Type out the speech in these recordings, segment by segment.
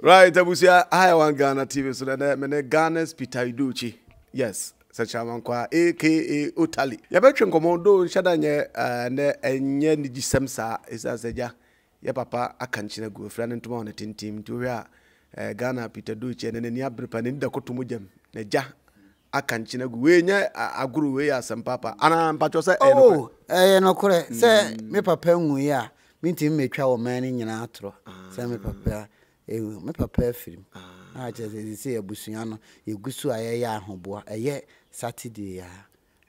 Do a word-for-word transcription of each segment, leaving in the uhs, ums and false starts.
Right, I One Ghana T V, so that I Ghana's Peter Iduchi. Yes, such a man, aka Otali. Yabatron Commando, Shadanya, and Yenny Semsa is as a ya, ya papa, a canchina go, friend and tomorrow tin team to ya, Ghana Peter Duchi, and then Yabripan in the Cotumujam, Neja, a canchina guena, a guru, as some papa, and Patrosa. Oh, I know correct, sir, me papa, we are meeting me travel man in atro, semi papa. Me prepare film. I just say a busiano, you go to a ya homeboy, a yet Saturday,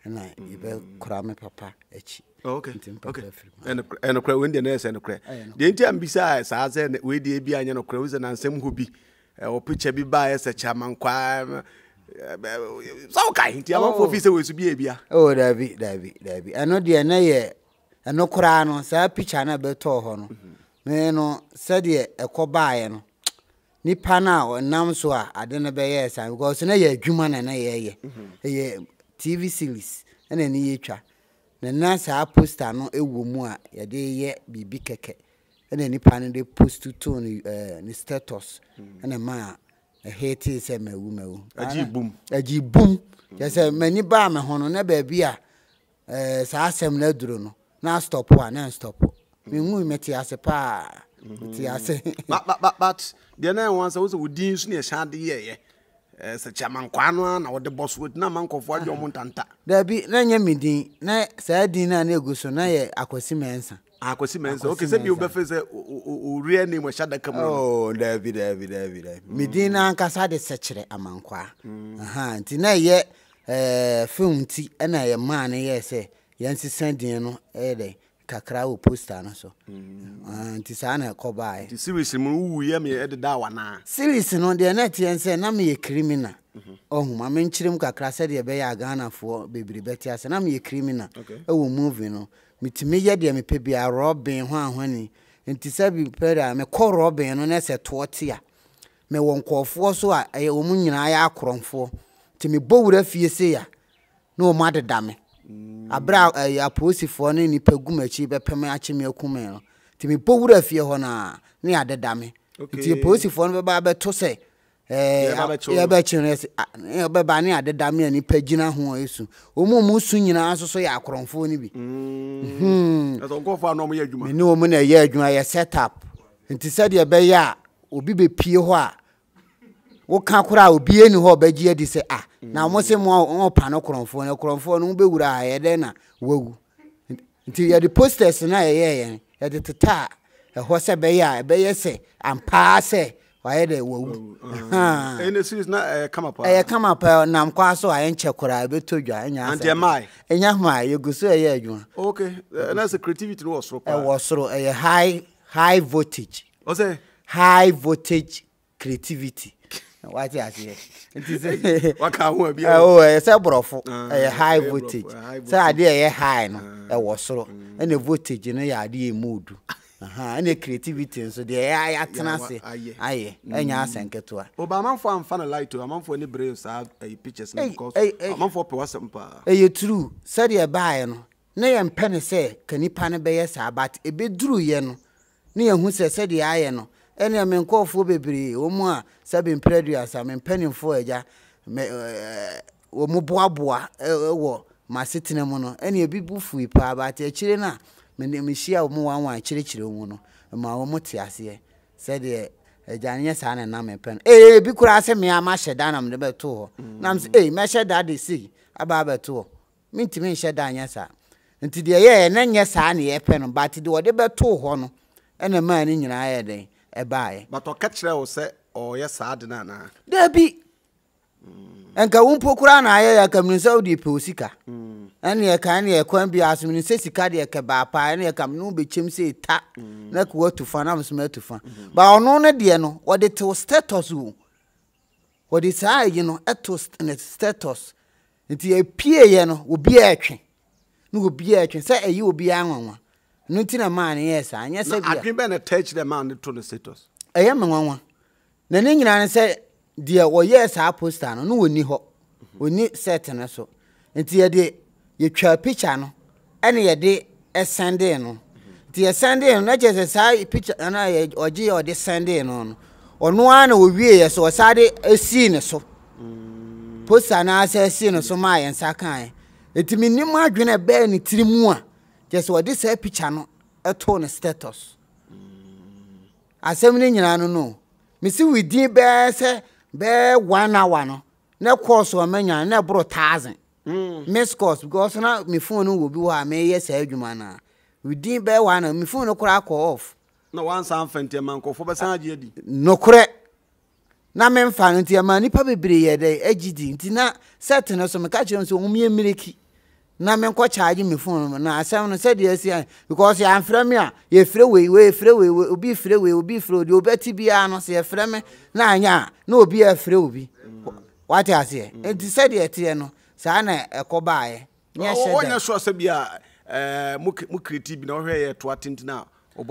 and I will cry my papa. Okay, okay. And a crow in the nurse and a crack. The Indian besides, I said, we did be an crows and some who be or picture be biased, a charming crime. So kind, your officer will be a beer. Oh, there be, there be, there be. I know the anay, and no crano, sir, pitch and a better no, said ye a cobayan. Nipa now and nam so I didn't be yes, I was an air human and a T V series and an eater. The Nasa poster no a woman, a day yet be big cake, and any pan they post to Tony, a status, and a man, a hated semi woman, a G boom, a G boom. Yes, many barman honor never be a Sassam Ledruno. Now stop one and stop. Me mu meti ase pa meti ase but but but the na one say we din su na shade ye eh se chaman kwano na wo de boss with na mankofo adwo montanta da bi na nya midin na sa din na na eguso na ye akwasi mensa akwasi mensa okay se bi obefe se o real name o shada kamu oh david david david midin na nkasa de sechere amankwa aha nti na ye eh film ti na ye man ye se ye nsisan din no eh dey kakra poster no so anti sa na ko bae ti series mu wuye me ede da wana series no de na ti ense na me criminal ohuma me nkirim kakra se de be ya Ghana fo bebiri beti ase na me criminal e wo movie no mitime ye de me pe bia robin ho ahwani nti sa bi pera me ko robin no na se tote a me won kofo so a e wo nyina ya akoromfo ti me bowura fie se ya na o ma deda me abra ya police for no ni pagumachi be pem achime akume no ti me bowura fie ho na ne adeda me ti police for no ba ba to se eh ya ba chire eh ba ba ne adeda me ni pagina ho esu omu mu su nyina so so ya akoronfo ni bi mhm aso go fa no mo ya adwuma me ni omu na ya adwuma ya set up nti said ya be ya obi be pie ho a wo ka kura obi eni ho ba gi edi se ah na mo se mo o pa no kronfo no kronfo no be wura ha ye den na wagu nti ya the posters na ye ye ya the tata e ho se be ya be ye se ampa se wa ye de wagu ha ene series na come up eh come up na m kwa so ayen che kura be to dwa enya ante mai enya hwa ye gusu ye adwuma okay na se creativity no osro pa e osro eh high high voltage o se high voltage creativity what is here? It is what can we be? Oh, it's a brofo. A high voltage. So I did a high no. I was so. And the voltage, you know, I did mood. Aha, and the creativity. So the I atenase. Aye, anya asenketo a. Obama for am fan light to. Am for any brains have pictures na because. Am for power sampa. Eh, true. Said e buy no. Na yam pen say kanipa no be yes about e be dru ye no. Na ye hu say said e aye no. Any a men call for baby, or more, seven predators, I mean, penning for a ja, or moboa, a war, my sitting a mono, any a big boof we pa about a chilena, Menemicia or more one chilly mono, and my motias, said a Janius and a pen. Eh, because I me I mash a danam the beto. Nams, eh, measure daddy see, a barber too. Mean to me, shed down yes, sir. And to the air, and then yes, I need a pen, but to do a debato honor, and a man in your eye day. A buy, but to catch her or say, oh, yes, I did not. There be and Kaumpo Kuran, I come in Saudi Pusica. And your canny, a coin be as Minisika, a cabapa, and your come no be chim say tap, like what to fun, I'm smell to fun. But on honor, dear, no, what the toast status woo. What is I, you know, a toast and a status. It's a peer, you know, will be action. No, will be action, say you will be young. Nothing a man, yes, and yes, I can attach the man to the status. I am one. Then England said, dear, well, yes, I post on no need hope. We need certain so. And dear day, you try picture no. Any day, a Sunday no. Dear Sunday, not just a side picture and I or G or this Sunday no. or no one will be so a Saturday a scene so. Puts an answer scene so my and Sakai. It means no more than a bear in three more. Just what this happy channel a tone status. As something I don't know. Missy, we did bear say bear one hour no. No course or many and no brought thousand. Miss course because now my phone will be what I may yes, everyone. We did bear one and my phone will crack off. No one sound fancy man for but no correct. Na men fancy man, you probably be a day, edgy, dinner, certain or some catchers who me a milky. Na men quite charging me phone, and I sound said yes, because you are from here. You free way, way, free way, will be free, will be free, you'll better be an or say a frame. Nah, ya, no be a free will be. What I say? And said the Etiano, Sana a cobaye. Yes, I saw Sabia, a mukriti, no hair to attend now. No,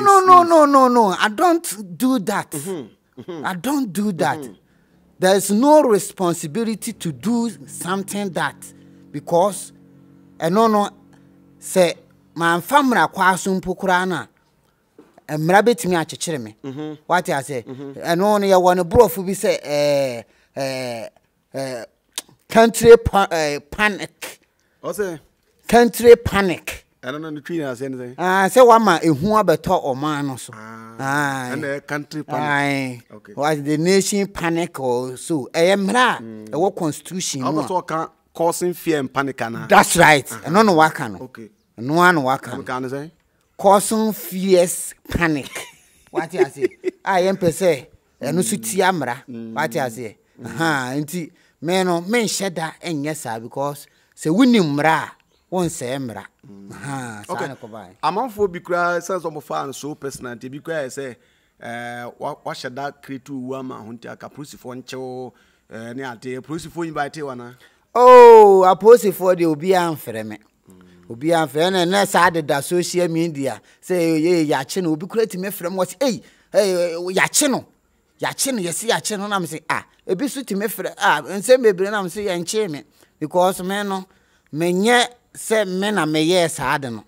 no, no, no, no, no. I don't do that. Mm-hmm. Mm-hmm. I don't do that. Mm-hmm. There is no responsibility to do something that because and no no say my family kwasum pokurana and rabbit me at chichreme. What I say and only I want a bro who be say eh eh eh country pan uh, panic. What's it? Country panic. I don't know the queen has anything. Ah, say one man, who have a talk or man or so. Ah, and the country panic. Aye. Okay. Was the nation panic or so? I am ra. A what constitution? I was talking causing fear and panic. That's right. I don't know what can. Okay. No one what can. What can say? Causing fierce panic. What you say? I am per se. I no suit amra. What you say? Ah, inti. Men or men shed that and yes, sir, because say winning ra. One semra. Ha, okay. Among four bikra sense of fan so personality because say uh what should that create to woman hunter capricious for cho uh near the process for invite one. Oh, a post for the obi anfreme. Obi anfreme and next added the social media. Say ye yachin will be creating me from what hey hey yachino. Yachino, you see yachino I'm saying ah a be sweet to me for ah and say maybe I'm saying chairman because men no menye say men are yes, I don't know.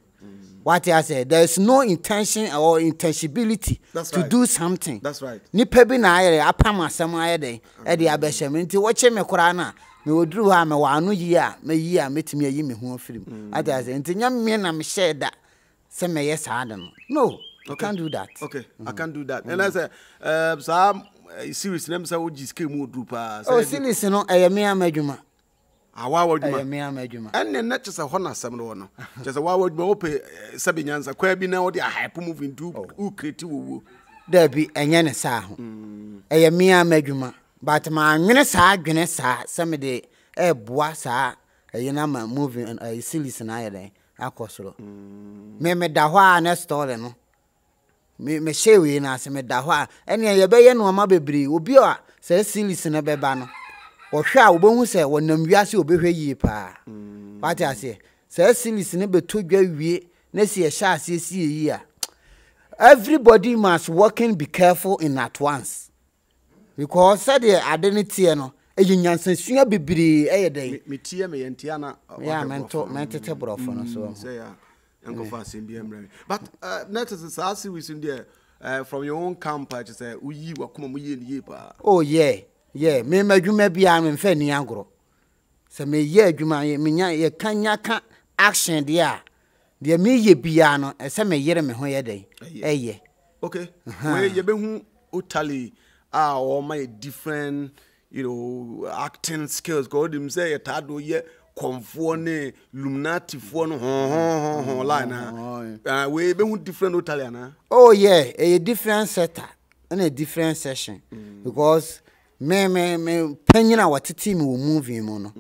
What I say, there is no intention or intentionality to right. do something. That's right. Ni pebi na ere apama sama ere ere abeshemi nti wache me korana me odru ha me wanu yia me yia metimi ayi me ho afrim. What I say, nti nyam me na me share da say me yes, I don't know. No, I can't do that. Okay, I can't do that. And I say, uh, so seriously, let me say o jiske mu odru pa. Oh, seriously no, e me amadwuma. Awawod me amejuma enne na chese ho na asem no no chese wawod me ope sabinyanza kwa bi na wo de hype move into u create wo da bi enye ne sa ho eye me amejuma but ma nwene sa adwene sa sem de e boa sa eye na ma move and I silly na yede akosoro me me da ho a na store no me me shewe na asem da ho a ene ye be ye no ma bebre obi a se silly na be ba no or shall who say, when the Miasu obey ye pa. What I say, Sir Silis never took your way, Nessie shall see year. Everybody must work and be careful in at once. Because Saturday, I didn't see no, a union since you be bree a day. Me tear me and Tiana, yeah, mental mental brophon or so. Say, Uncle Fassin be embraced. But not as the Sassi was in there from your own camp, I just say, we were come ye pa. Oh, yeah. Yeah, me me juma bi am fe ni agro. Se me ye juma ye me nya ye kan nya ka action dia. De me ye bia no se me yere me ho ye dey. Eye. Okay. We ye be hu Otali ah or my different you know acting skills God him say ye tado ye konfo ne luminati fo no ho ho ho line na. Ah we be hu different Otali na. Oh yeah, a different setter and a different session because me me me penyina watete me wo movie mu no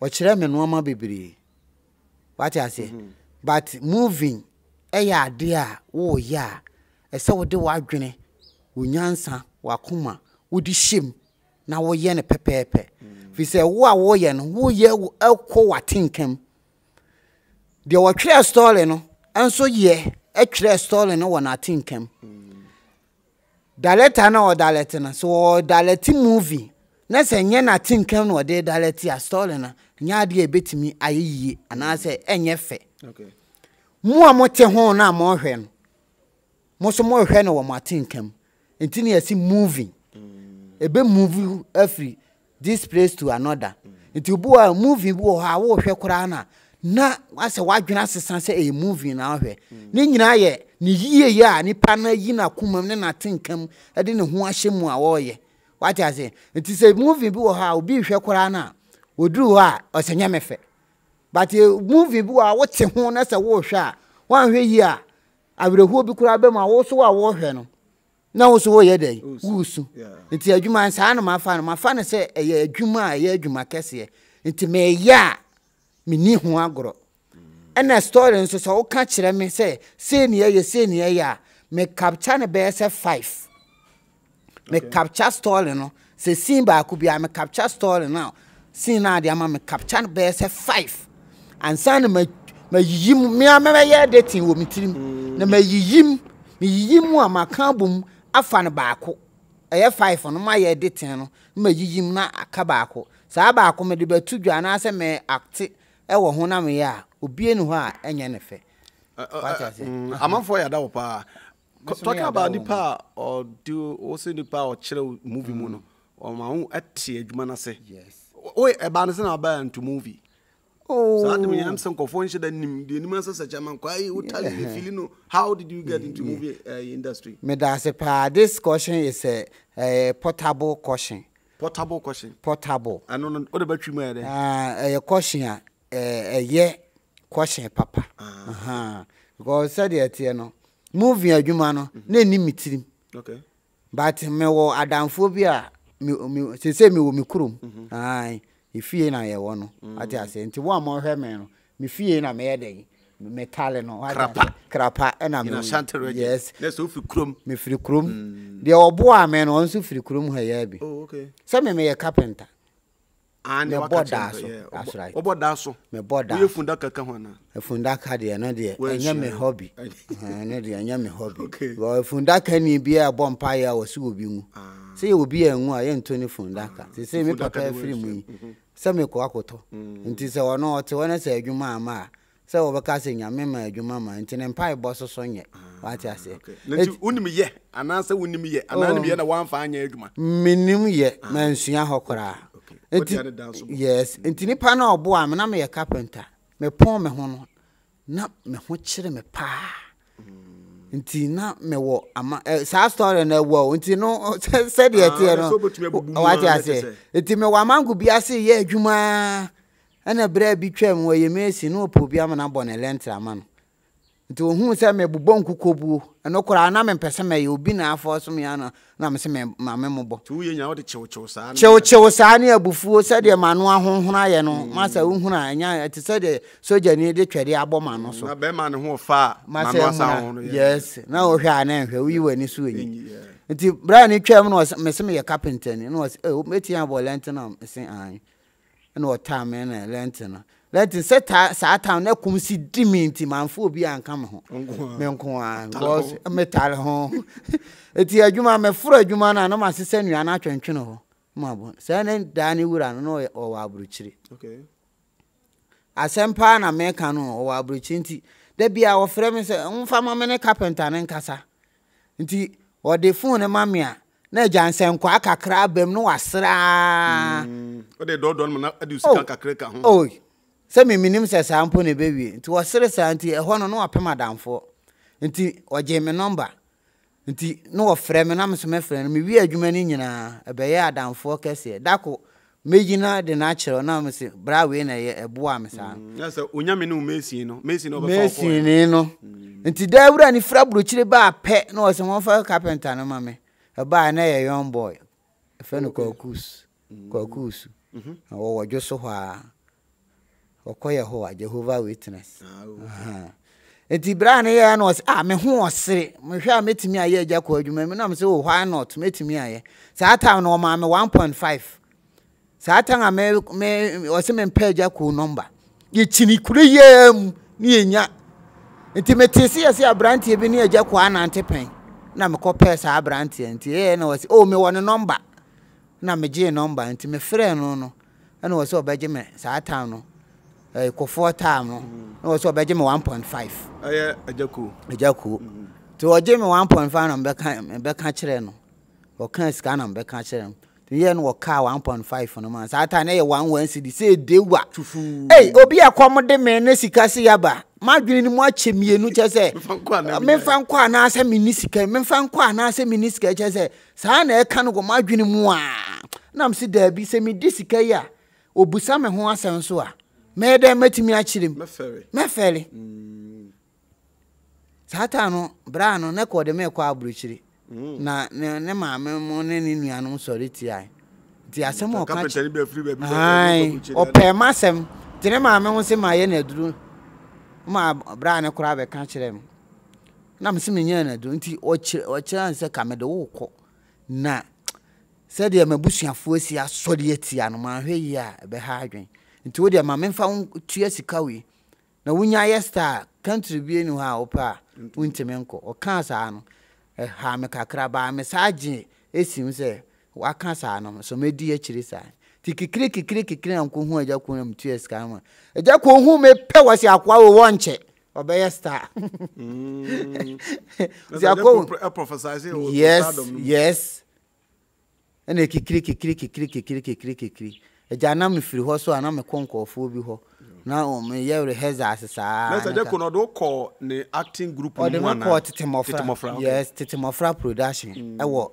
wo kire me no ama bebre what I say but moving e ya de a wo ya e se wo de wo adwene wo nyansa wo akoma wo di shim na wo ye ne pepepe fi se wo a wo ye no wo ye ekɔ watenkem de wo twere story no enso ye e twere story no wo na tenkem Daleta na or daletena, so or daleti movie. Nessa nyena tinkem or de daleti a stolena, nyadi a bit me aye ye, and I say enye fe. Okay. Mua mote hon na more hen. Most more hen or my tinkem. Until you see moving, a be moving every this place to another. Until you are moving, you are walking around. Na ase wadwena sesan se e movie na ahwe ne nyina ye ne yiye ya ni pana yi na kumam ne na tenkam ade ne ho ahyemu a wo ye what I say it is a movie bi wo ha obi hwe kora na oduru ho a osenye mefe but a movie bi wo wo te ho na se wo hwe a wan hwe yi a awereho bi kora be ma wo so wa wo hwe no na wo so wo ye dey wo so nti adwuma nsa na mafa na mafa ne se e adwuma a ye adwuma kese nti me ya mini hu agro and a story nso so catch them me say say ne ye say ne ye me capture ne be say five me capture story no say scene ba ku bia me capture story now scene na dey am me capture ne be say five and san me me yim me am me ye dating wo me tirim na me yim me yim a maka bom afa ne ba ku eye five no ma ye dating no me yim na aka ba ku sa ba ku me de betu dwa na say me acti ewo ho na me ya obie nu ho a enye ne fe amamfo ya da wo pa talk about the pa or do also the pa or chile movie mu no o ma ho ate adwuma na se yes o e ba na se na ba into movie oh so that me am some confon she da nim de nim se chairman kwai Otali feeling no how did you get into movie uh, industry me da se pa this question is a, a portable question portable question portable I don't know what about you me ah a question eh ye question papa aha because said yet no movie adwuma no na ni mitirim okay but me wo adamfo bia me say me wo me kurum ai ifie na ye wo no ati ase nti wo am hwe me no me fie na me ye dey me tale no krapa krapa na me yes na so fi kurum me firi kurum de obo a me no so firi kurum ha ya bi oh okay say me me ye carpenter and the border that's right o border so me border you funda kaka ho na e funda ka de na de enya me hobby na de enya me hobby o funda ka ni bi e bom pa ya o se obi mu se obi enwu a ye ntoni funda ka se se me papa free mu se me ko akoto nti se wono o te wono se adwuma ama se wo beka se nya me ma adwuma ma nti ne mpa e bo so so nye what I say nti unim ye ana se unim ye ana ne ye na wan fa anya adwuma menim ye mansua hokora yes, inti nipa na obo am na me carpenter. Me pon me ho no. Na me ho kire me pa. Inti na me wo ama sa story na wo inti no said yet no. What I say. Inti me wa mangu bia se ye adwuma. Ana bra bi twam wo ye mesi no obi am na bon elentra ma no. Inti ohun se me bubon kukobu. Eno kora na me pese me ye obi na afo so me ana na me se me mame mobo tu ye nya wo de chewchew saa chewchew saa ne abufuo se de manu ahonhona ye no ma sa ohuna anya te se de soja ni de twede aboma no so na be ma ne ho fa manu asa hono yes na o hwa na hwa wi wani so enyi nti bra ne twam no me se me ye carpenter ni no was e metia bo lantana se an na o ta me na lantana let it set sa town na kum si dimi nti manfo obi anka me ho me nko an because metal ho eti adwuma me furo adwuma na na masese nua na twentwene ho ma bo se na da ni wura no o wa aburuchiri okay asempa na me ka no o wa aburuchiri nti da bia wo frɛ me se mfa ma me ne carpenter ne nkasa nti o de phone ma me a na jansen kwa kakra bam no wasra o de do do na adu sika kakra ka ho se me minim se sampo ne bewie nti wo sere santi e ho no no apema danfo nti oje me number nti no wo frɛ me na me so me frɛ no me wi adwuma ni nyina e be ye adanfo kese dako mejina de na chero na me se bra we na ye ebo am sa na se onya me no mesi no mesi no be fofo mesi ni no nti da wura ni fra brochire ba pe na wo se won fa carpenter no ma me e ba na ye young boy e fe no kokus kokus wo wo joso ha okoye ho Jehovah Witness ah enti bra na ye na o ah me ho osere me hwa metimi aye agako adwuma me na me se o why not metimi aye saa time na o ma me one point five saa time me me o se me pay agako number ye chini kure yam ni enya enti metisi ye se abrantie bi ni agako anante pen na me ko pay saa abrantie enti ye na o se o me won number na me je number enti me frɛ no no na o se obaje me saa time no eh kofo time no no so obeje me one point five eh ajaku ajaku to oje me one point five no be kan be kan kire no Walking scanner, back at him. The yen walk car one point five for no man. Saturday one Wednesday, say they were. Hey, Obi, a commodity man, Nesicassi Yaba. My green watch me, and which I say, Menfanqua, and I say, Minisica, Menfanqua, and I say, Minisica, I say, Sana can go my green moa. Nam see there be semi disica, Obusame Huan Sansoa. May they met me at him. Meffery. Satano, Brano, Neco, the milk bridgery. Na ne maame mo ne ne nuanom sori ti ai ti asem o ka ai o pe masem ti ne maame ho se maye na duru ma bra ne kura be ka kirem na me se me nya na duru nti o kira nse ka me de wo ko na se de mabusuafo asi asori ati anom ahwe yi a be ha adwen nti wo de maame mfa wo tua sika we na wunya yesta country bi enu ha opa wuntime nko o ka sa ano eh ha me kakra ba me saje esim se waka sa no so me di akiri sa ti kikiri kikiri kikiri anko hu aja ko nam tu es kan ma aja ko hu me pe wasi akwa wo wonche obeye star mm si akwa prophesize o stardom yes and e kikiri kikiri kikiri kikiri kikiri kikiri aja na me firi ho so ana me konkofo bi ho na o me yere hazard sa na saje ko no do call the acting group one na Titimofra yes Titimofra production e wo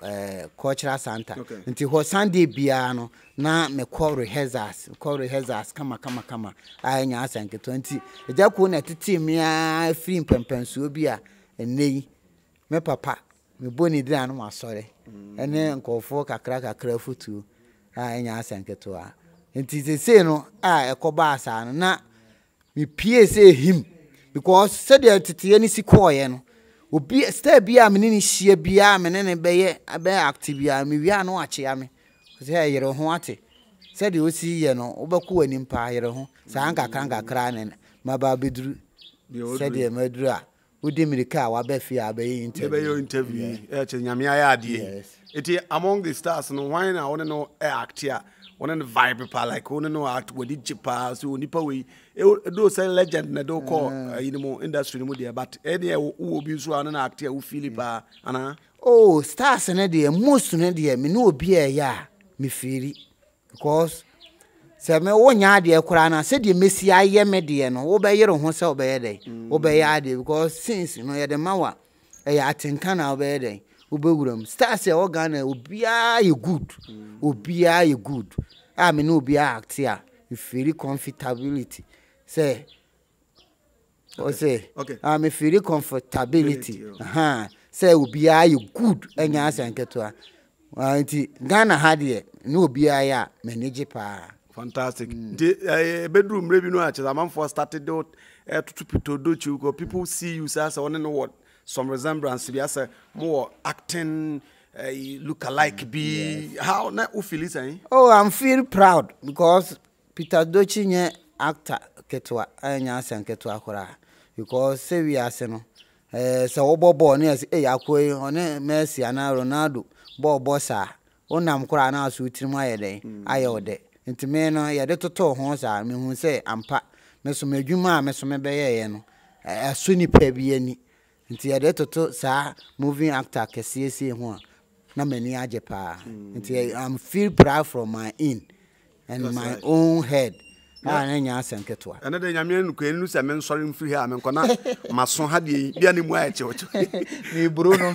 cultural center nti ho Sunday bia no na me call rehearsals call rehearsals kama kama kama anya asanke twenty eja ko na titimi a free pempenso bia enei me papa me boni dran no asore ene nkofo kakra kakra futu anya asanke to a nti se se no a ekoba asa no na me pie se him because se de tete ni sikoye no obi star bia me ni hie bia me ne beye abe active bia me wia no ache ame se yere ho ate se de osi ye no obaku ani mpa yere ho sa anka kanga kra ne ma ba beduru se de maduru a odi mirika wa ba fi abe interview interview e che nyame aye ade eti among the stars no wine I want to know e actia one and vibe pa like one no act we did chipa so nipa we do say legend na do call in mo industry mo there but any wo bi so an na act e wo feel pa ana oh stars na there most na there me no obi e ya me feel because say me wo nya there kura na say there mesi aye me there no wo be yero ho say wo be dey wo be ya there because since no ye the mawa e ya tinka na wo be dey Ubegurum stars ya organa ubia you good ubia you good I mean ubia act here you feel comfortability say or say okay I mean feel comfortability aha say ubia you good anya asanketua anti Ghana had here no ubia ya manage pa fantastic the bedroom rebi no acha am for started to to do you people see you say so no what some resemblance be as more acting uh, look alike be yes. How na u feel it eh? Oh I'm feel proud because Peter Dochi nye actor ketwa anya san ketwa kora because say we as no eh say obobo na say eh akoi one Messi ana Ronaldo bo bossa onam kora na aso tirim ayede ayode ntime no yede toto ho sa me hu say ampa meso madwuma meso mebeye ye no aso ni pa bi ani nti ya de toto sa moving actor kesiesie ho na mani age pa nti I'm feel proud from my in and that's my right. Own head na na nya asenketo ana de nyame enu ko enu se men sori mfiri ha men ko na maso ha de bia ne mu a che ocho ni bruno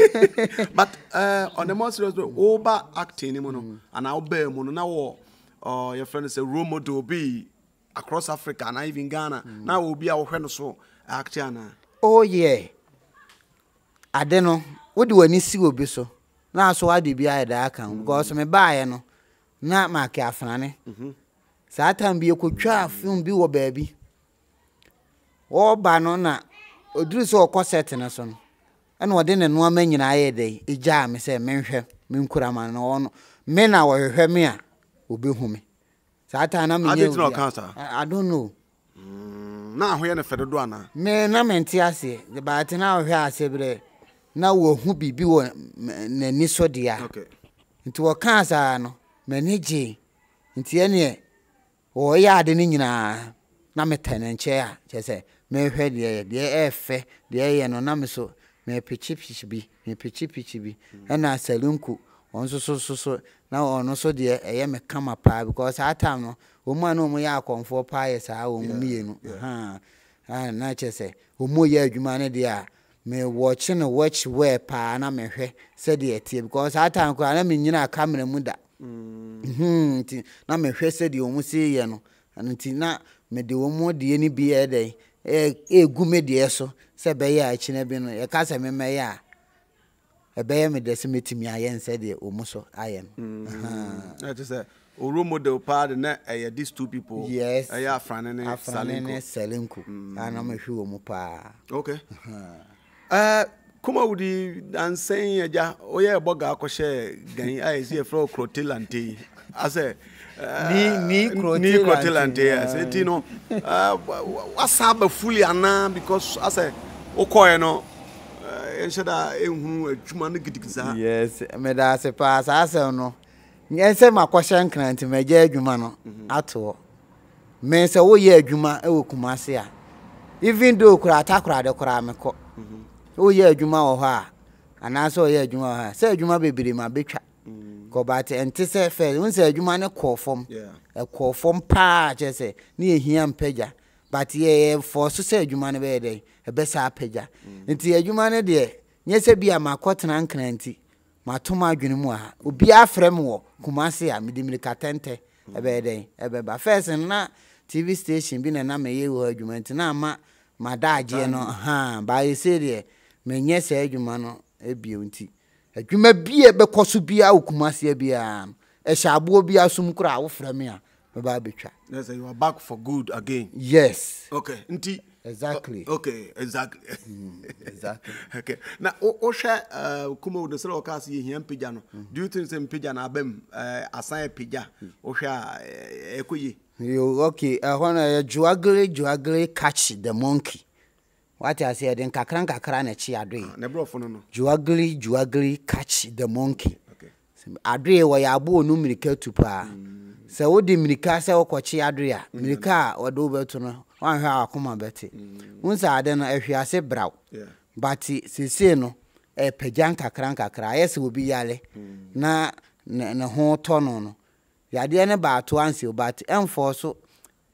but uh, on the more serious over acting ni mu no ana oba mu no na wo uh, your friend say role model be across Africa and even Ghana mm. Na wo bia wo hwe no so actor na oh yeah adeno wodi wani si obi so na aso ade bi ayi da aka because me baaye no na make afrane saa tan bi ekotwa afun bi wo baabi wo ba no na oduru so okoset ne so no ana wode ne no ama nyina ayi dai ija me se menhwe menkura ma no ono me na wo hwe me a obi hu me saa tan na me I don't know na ho ye ne fedodo ana me na mente ase de baate na ho hwe ase bre na wo hu bibi wo nani so dia okay nti wo kan sa no manage nti ene wo ya de ni nyina na metene nche a che se me hwe de de efe de ye no na me so me pichi pichi bi me pichi pichi bi ana salunku on so so so so now on so dear a yam come up because I time no woman no more yakon for pious I will me no ha and not just say who more ye humanity dear me watching a watch where pa and I'm a said the tea because I time I mean you know coming a muda hm na me hwe se de omu se ye no anti na me de omu de ni bi e dey e gu me de so se be ye a chine bi no ye ka se me me ya e be ye me de se metimi aye nse de omu so aye aha na to say o role model pa de na e these two people yes e ya franene salenko salenko ana me hwe omu pa okay eh kuma wudi anseng eja oye eboga akoshe gan ai see fro crotelante ase ni ni crotelante ase tino wasaba fully ana because ase okoye no enshada ehunu adwuma no gidigisa yes me da ase pass ase no ense makoshe nkrante meje adwuma no ato me se wo ye adwuma e wo kumase a even though kura atakura de kura meko oh yeah, Juma or her, and I saw yeah, Juma. Say Juma baby, my bitch. Go back to and test her face. Once a Juma no call form, a call form pa, just say near here and Pedja. But yeah, for so say Juma no be day, a best Pedja. Until a Juma no day, yes, be a my cotton uncle auntie, my two my Junimoa, who be a framework, Kumasia, Midimilica Tente, a bad day, a bad first and not T V station being an amay argument. Now, my my dad, you know, ha, by a serious. Me nye se edwuma no ebie nti edwuma bie bekoso bia okumase bia e shaabo bia som kura wo frame a me ba betwa yes you are back for good again yes okay nti exactly okay exactly mm, exactly okay na o hwe kuma wo de sero ka se yehian pija no do you think say pija na abem asan pija o hwe a ekoyi you okay ehona juagre juagre catch the monkey. What I said in Kakran Kakran, a chia dream. Never for no. Juagli, juagli, catch the monkey. Okay. Adria, why I bore no miracle to pa. So, what the Miricasa or Cochi Adria, Mirica or Doberton, one hour come on Betty. Once I don't know if you are said brow. But Siceno, a pejanka cranka cry, yes, will be yale. Na, no horn tonon. The idea about to answer, but enforce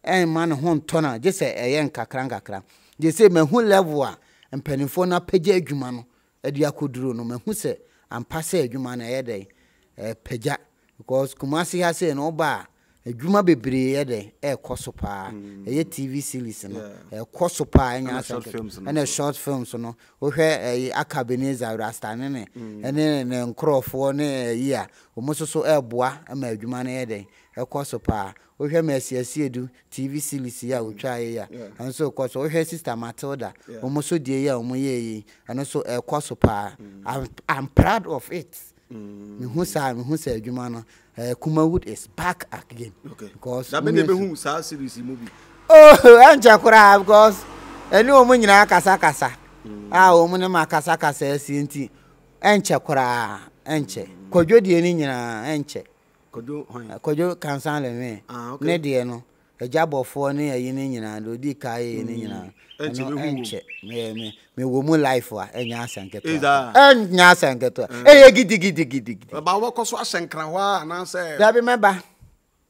and man horn toner, just a yanka cranka crank. They say, men who level and penny for na peja jumano, a diacodru, no men who say, and passe a jumana a day, a peja, because Kumasi has an oba, a juma bebri a day, a cosopa, a T V series, a cosopa, and a short film, so no, or a acabineza rastanene, and then crow for a year, almost so a bois, a majumana a day, a cosopa. We have mercy, I do T V series here, we try here. And so, of course, her sister Matilda, almost so dear, and also a Kosopa. I'm proud of it. Who said, who said, Jumana, Kumawood is back again. Okay, because that made who saw series movie. Oh, and Jacora, of course, and no woman in Akasakasa. Ah, woman in Makasaka says, C N T, and Chakora, and Che, Kojodianina, and Che. Kojo can sound me. Ah, okay. Nediano, a jab of four near Union and Ludica in Union. Me, me woman life for a yas and get and yas and get to a giddy giddy giddy. About what was was and crawa and answer. I remember.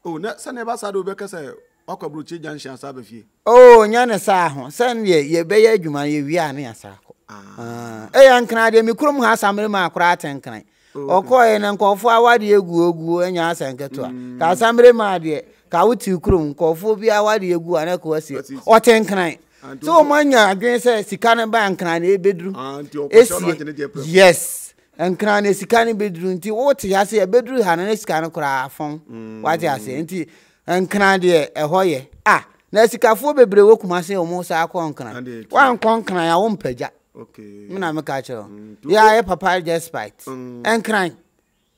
Oh, not Sanebas, I do because I walk a blue chicken shall serve a few. Oh, Yana Saho, send ye, ye bay, you may be an answer. Ah, eh, and cry, me crum has some remark, right and cry. Okoye na nkofo awade egu ogu anya asenketo ka samre ma de ka wuti krum nkofo bi awade egu anako asie otenkran so manya adwen se sika ne ba nkran na ebedru yes nkran na sika ne bedru nti wote ya se ebedru ha na sika ne kura afon wate ase nti nkran de ehoye ah na sikafo bebre wokumase o musa akon nkran wan kon nkran ya wo mpaja. Okay. Me na me catch you. Yeah, papa just spite. And crying.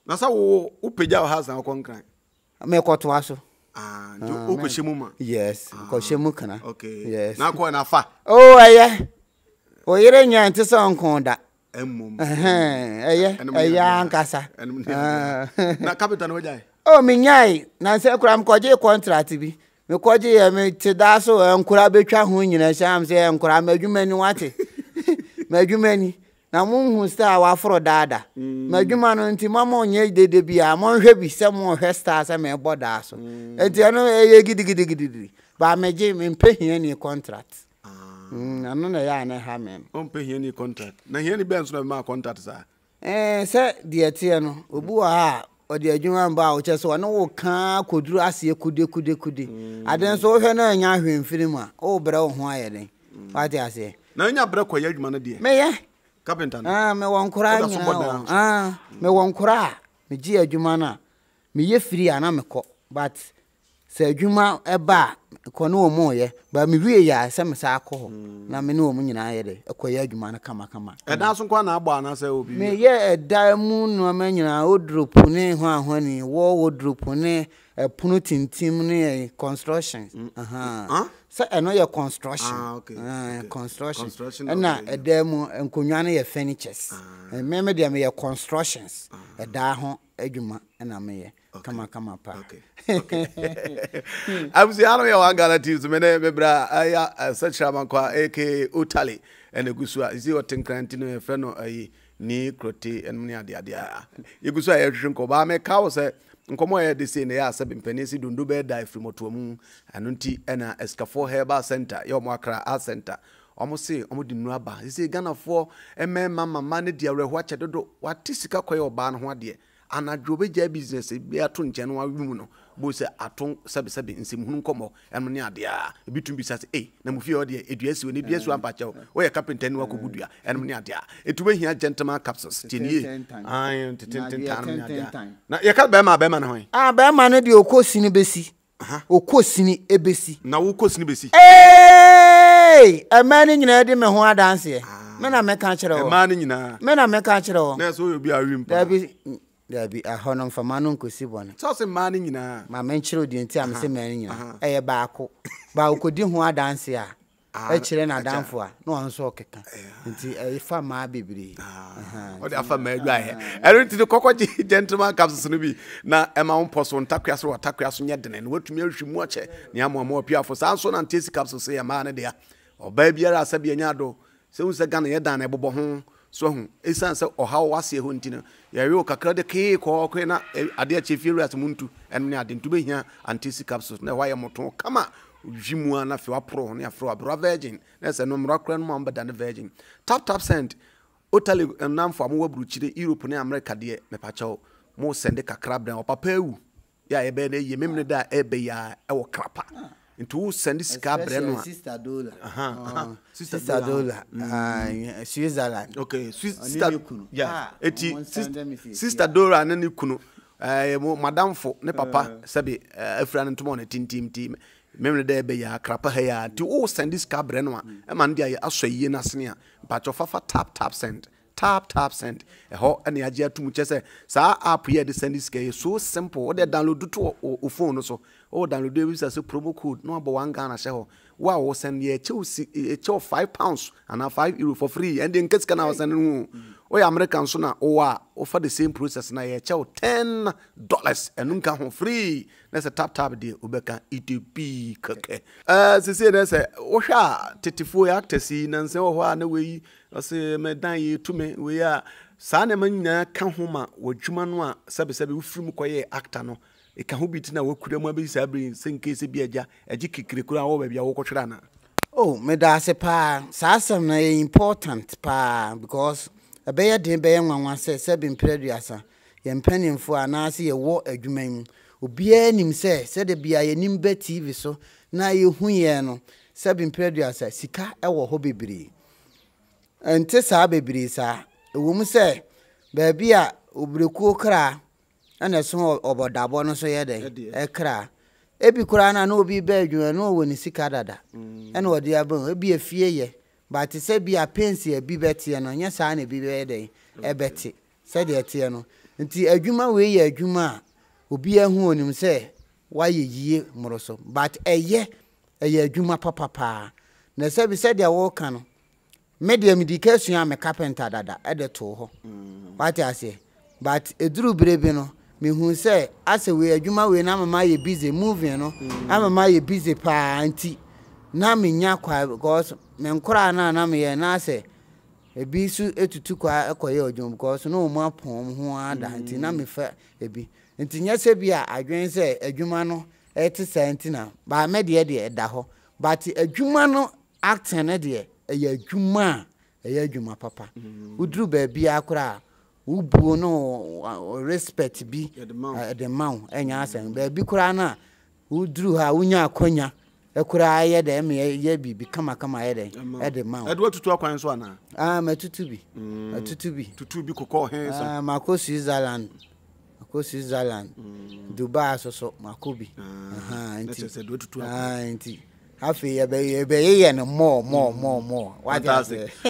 Na sa wo upeja o house na kon crying. Me koto aso. Ah, do ukoshemu ma. Yes, ukoshemu kana. Okay. Yes. Na ko na fa. Oh, aye. O yire nya nti so nkon da. Emmum. Eh, aye. Aye ankasa. Na capital no jai. Oh, me nyai. Na se kura m koje contract bi. Me koje me teda so nkura betwa ho nyina sha am se nkura madwuma ni wate. Madwuma ni na munhu star wa fro dada madwuma no nti mama onye dede bia monhwe bi se monhwe star se me boda so enti ano eye gidigidigidi ba meje me pehia ni contract mm ano na ya na ha men on pehia ni contract na hia ni be nso na ma contract sa eh se de tie no obu ha o de adwuma mba o che so no wo kan koduru ase kude kude kude aden so hwe na anya hwe mfiri ma o bere wo ho ayede wati ase na nya bere koye adwuma no de me ye carpenter ah me wonkura nya ah me wonkura me ji adwuma na me ye free ana me kɔ but sɛ adwuma eba kɔ no mo ye ba me wie ya sɛ me sa akɔ na me no mo nyina ye de ekɔ ye adwuma na kama kama ɛda so kɔ na agba na sɛ obi me ye ɛda mu no ma nyina o drop ne ho ahoni wo wo drop ne ɛpono tintim ne construction aha so eno ye construction ah okay, uh, okay. construction na eda mu enkonwa na ye furnitures me me de me ye constructions eda ho adwuma na me ye kama kama pa okay okay I'm say I know One Ghana T V me na me bra aya such man kwa aka Otali and egusua is your tinkranti no ye fe no ayi ni krote enmu ni ade ade a egusua ye hwe nko ba me ka wo se nkomo ye de se ne ya seven penisi dundu be die from otomu anunti ena escafo herbal center ye omo akra art center omo se omo di nu aba se Ghana fo emma mama ne dia reho ache dodo wate sika koye oba no ho ade anadwo be ja business be ato nche no awu mu no bo se ato sebe sebe nsem hunu nkomo eno ne ade a ebitum bi sase eh na mu fie ode eduasi woni eduasi ampa chewo wo ye carpenter ni wakobudua eno ne ade a etume hia gentleman capsules tinie ayo titententano ne ade a na ye ka be ma be ma ne ho ah be ma ne de okosi ni besi aha okosi ni ebesi na wo kosi ni besi eh amani nyina de me ho adanse me na me ka cherewo amani nyina me na me ka cherewo na so yo bi awimpa there be a honor for Manon Cosibon. Toss a man in a mamentro the entire Messina, a barco. Bow could do one dance here. A children are down for no one saw kicker. A farm, my baby. What a farm, I don't think the cockatoo gentleman comes to be now a mount post on Takas or Takas and Yadden and what to me she watch it. Niamo more pure for Samson and Tis Caps to say a man there. Or baby, I said, Bianado. So is a gun here done a bobo home. So, it's answer or how was your hunting? You are the cake or quena, a dear chief as Muntu, and I didn't be here until six capsules. Now, why am I to come out? Jimuana for a pro near for a bra virgin. That's a number of grand number than a virgin. Tap tap send. Otali and nam for more bruchide, Europe, and America, dear Mepacho, more send a crab than a papeu. Ya a bed, ye memory that a bay or crapper. Into send this cab Sister Dola. Aha. Sister Dola. Ah, Switzerland. Okay, Sister. Yeah. Eti Sister Dora and you kuno. Eh, Madame Fo, ne papa, sabi a friend tomorrow tin team team. Memory there be ya crapa here. To all send this cab Brenwa. E man dia aso ye na senia. But of fafa tap tap send. Tap tap send. E ho ene agea tu muche se sa app here the send this case so simple. O dey download to o phone so. Oh, download the website promo code number One Ghana share. Wow, send ye chew five pounds and five euro for free. And then case can I send you. Oh, American so na owa offer the same process na ye chew ten dollars and unka home free. That's a tap tap deal. Obeka E T P keke. Uh, she say that's a oha thirty four actors in and say oh na we say me dan ye to me we are sana man na kan homa wodwuma no a sabe sabe wo firi mu koye actor no. E ka ho bitina wo kudam abisa brin senkese bi agya agi kikrekura wo ba bia wo kwohwera na oh me da se pa sasem na important pa because abeya den beya nwanwa se se bi mpreduasa ye mpanimfo ana se ye wo adwuman obi anim se se de bia ye nim ba T V so na ye hu ye no se bi mpreduasa sika e wo ho bebiri ente sa bebiri sa wo mu se ba bia obrekuo kra ana so obodabo no so yede e kra ebi kura na na obi be adwuma no woni sika dada ana odi abon ebi afie ye but se bi a pensi e bi bete no nya sa na bi be yede e bete se de ete no nti adwuma we ye adwuma obi ahu onim se wa ye yie moroso but eye eye adwuma papapa na se bi se de wo ka no media medication am carpenter dada e de to ho what I say but edru brebe no me hu say ase we adwuma we na mama ye busy moving no mama ye busy pa anti na me nya kwa because me nkora na na me ye na say ebi su etutu kwa ekoye odwom because no mu apom ho ada nti na me fa ebi nti nyese bia adwen se adwuma no eighty cents na ba me de de da ho but adwuma no acting ne de eya adwuma eya adwuma papa udru ba bia kura ubu no respect bi the man enya asen ba bi kura na udru ha unya akonya ekura aye de me ye bibi kama kama aye de e de ma o edwa tutu akwan so ana ah ma tutu bi tutu bi tutu bi kokọ hen so ah ma ko Switzerland ko Switzerland Dubai so so ma ko bi aha nti se do tutu akwan ah nti afi ye be ye no more more more more what is